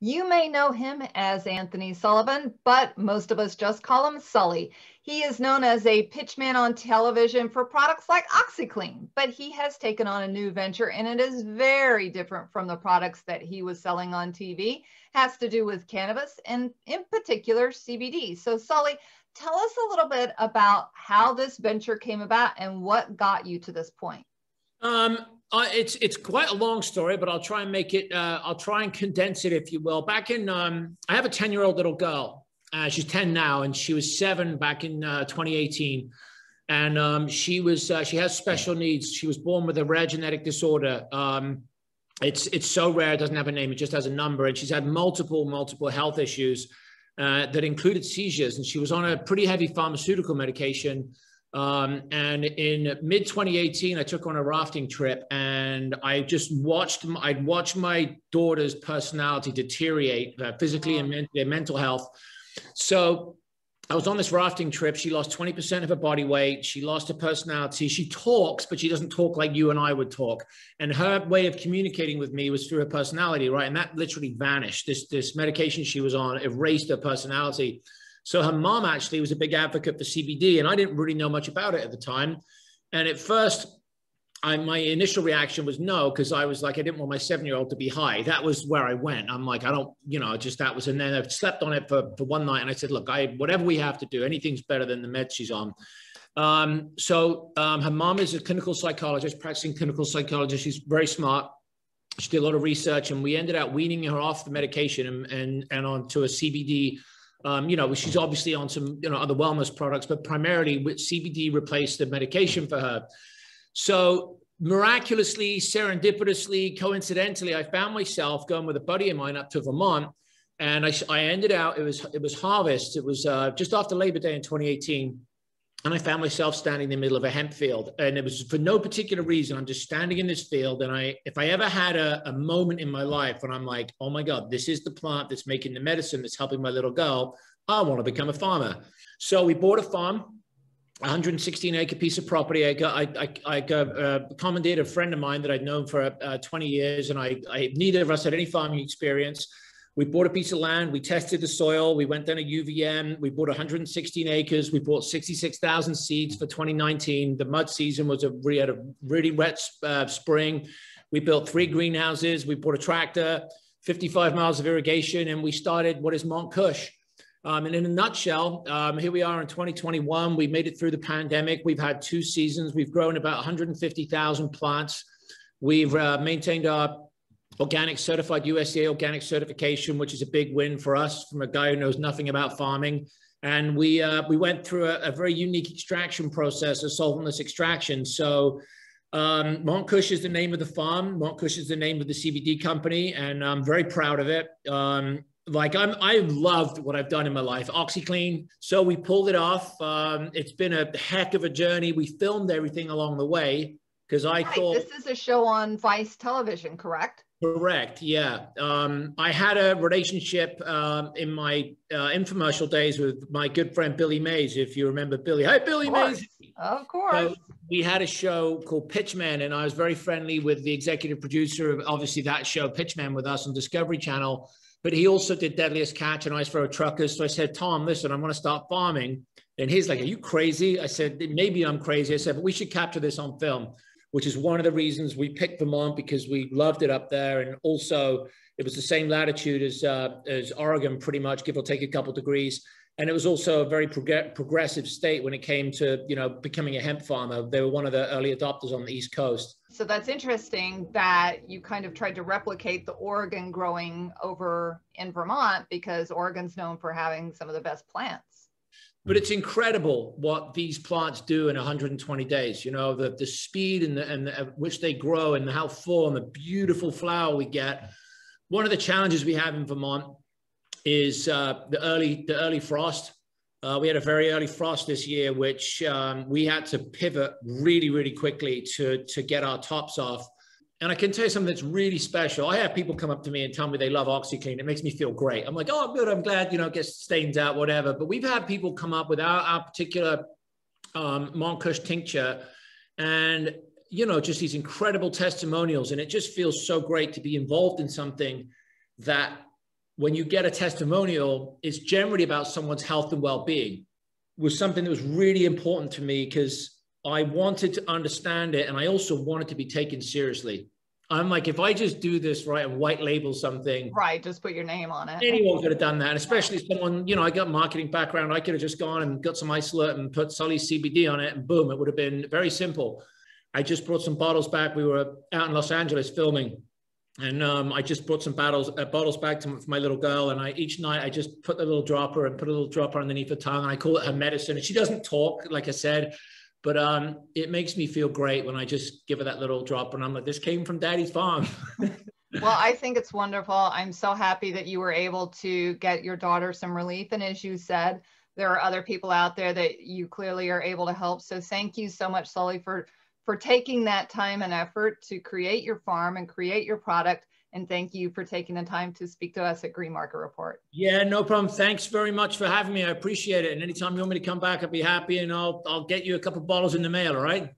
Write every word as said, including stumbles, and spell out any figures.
You may know him as Anthony Sullivan, but most of us just call him Sully. He is known as a pitchman on television for products like OxyClean, but he has taken on a new venture and it is very different from the products that he was selling on T V. It has to do with cannabis and in particular C B D. So Sully, tell us a little bit about how this venture came about and what got you to this point. Um, uh, it's it's quite a long story, but I'll try and make it. Uh, I'll try and condense it, if you will. Back in, um, I have a ten-year-old little girl. Uh, she's ten now, and she was seven back in uh, twenty eighteen. And um, she was uh, she has special needs. She was born with a rare genetic disorder. Um, it's it's so rare, it doesn't have a name. It just has a number. And she's had multiple multiple health issues uh, that included seizures. And she was on a pretty heavy pharmaceutical medication. Um, and in mid twenty eighteen, I took on a rafting trip and I just watched, I'd watched my daughter's personality deteriorate uh, physically and men- their mental health. So I was on this rafting trip. She lost twenty percent of her body weight. She lost her personality. She talks, but she doesn't talk like you and I would talk. And her way of communicating with me was through her personality, right? And that literally vanished. This, this medication she was on erased her personality. So her mom actually was a big advocate for C B D, and I didn't really know much about it at the time. And at first, I, my initial reaction was no, because I was like, I didn't want my seven-year-old to be high. That was where I went. I'm like, I don't, you know, just that was, and then I slept on it for, for one night. And I said, look, I whatever we have to do, anything's better than the meds she's on. Um, so um, her mom is a clinical psychologist, practicing clinical psychologist. She's very smart. She did a lot of research, and we ended up weaning her off the medication and, and, and onto a C B D. Um, you know, she's obviously on some, you know, other wellness products, but primarily with C B D replaced the medication for her. So miraculously, serendipitously, coincidentally, I found myself going with a buddy of mine up to Vermont, and I, I ended out, it was, it was harvest. It was uh, just after Labor Day in twenty eighteen. And I found myself standing in the middle of a hemp field, and it was for no particular reason. I'm just standing in this field. And I, if I ever had a, a moment in my life when I'm like, oh my God, this is the plant that's making the medicine that's helping my little girl, I want to become a farmer. So we bought a farm, one hundred sixteen acre piece of property. I got, I, I, I got, uh, commandeered a friend of mine that I'd known for uh, twenty years. And I, I, neither of us had any farming experience. We bought a piece of land, we tested the soil, we went down to U V M, we bought one hundred sixteen acres, we bought sixty-six thousand seeds for twenty nineteen. The mud season was a, we had a really wet uh, spring. We built three greenhouses, we bought a tractor, fifty-five miles of irrigation, and we started what is Mont Kush. Um, and in a nutshell, um, here we are in twenty twenty-one, we made it through the pandemic, we've had two seasons, we've grown about one hundred fifty thousand plants, we've uh, maintained our organic certified U S D A organic certification, which is a big win for us from a guy who knows nothing about farming. And we uh, we went through a, a very unique extraction process, a solventless extraction. So um, Mont Kush is the name of the farm. Mont Kush is the name of the C B D company, and I'm very proud of it. Um, like I'm, I've loved what I've done in my life, OxyClean. So we pulled it off. Um, it's been a heck of a journey. We filmed everything along the way because I right, thought this is a show on Vice Television, correct? Correct. Yeah. Um, I had a relationship um, in my uh, infomercial days with my good friend, Billy Mays, if you remember Billy. Hi, Billy Mays. Of course. So we had a show called Pitchman, and I was very friendly with the executive producer of obviously that show, Pitchman, with us on Discovery Channel. But he also did Deadliest Catch and Ice Road Truckers. So I said, Tom, listen, I'm going to start farming. And he's like, are you crazy? I said, maybe I'm crazy. I said, but we should capture this on film, which is one of the reasons we picked Vermont, because we loved it up there. And also it was the same latitude as, uh, as Oregon, pretty much, give or take a couple degrees. And it was also a very prog- progressive state when it came to, you know, becoming a hemp farmer. They were one of the early adopters on the East Coast. So that's interesting that you kind of tried to replicate the Oregon growing over in Vermont, because Oregon's known for having some of the best plants. But it's incredible what these plants do in one hundred twenty days, you know, the, the speed and the, and the, at which they grow and how full and the beautiful flower we get. One of the challenges we have in Vermont is uh, the early the early frost. Uh, we had a very early frost this year, which um, we had to pivot really, really quickly to, to get our tops off. And I can tell you something that's really special. I have people come up to me and tell me they love OxyClean. It makes me feel great. I'm like, oh, good. I'm glad, you know, it gets stains out, whatever. But we've had people come up with our, our particular um, Mont Kush tincture and, you know, just these incredible testimonials. And it just feels so great to be involved in something that when you get a testimonial, it's generally about someone's health and well-being, was something that was really important to me because I wanted to understand it, and I also wanted to be taken seriously. I'm like, if I just do this right and white label something. Right, just put your name on it. Anyone could have done that, and especially someone, you know, I got a marketing background. I could have just gone and got some isolate and put Sully C B D on it, and boom, it would have been very simple. I just brought some bottles back. We were out in Los Angeles filming, and um, I just brought some bottles, uh, bottles back to my little girl, and I each night I just put the little dropper and put a little dropper underneath her tongue, and I call it her medicine, and she doesn't talk, like I said. But um, it makes me feel great when I just give her that little drop and I'm like, this came from Daddy's farm. Well, I think it's wonderful. I'm so happy that you were able to get your daughter some relief. And as you said, there are other people out there that you clearly are able to help. So thank you so much, Sully, for, for taking that time and effort to create your farm and create your product. And thank you for taking the time to speak to us at Green Market Report. Yeah, no problem. Thanks very much for having me. I appreciate it. And anytime you want me to come back, I'll be happy, and I'll, I'll get you a couple of bottles in the mail, all right?